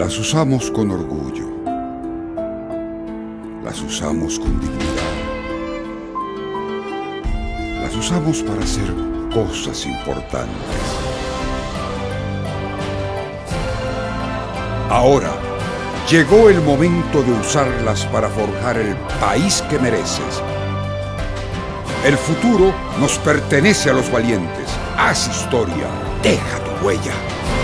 Las usamos con orgullo, las usamos con dignidad, las usamos para hacer cosas importantes. Ahora llegó el momento de usarlas para forjar el país que mereces. El futuro nos pertenece a los valientes. Haz historia, deja tu huella.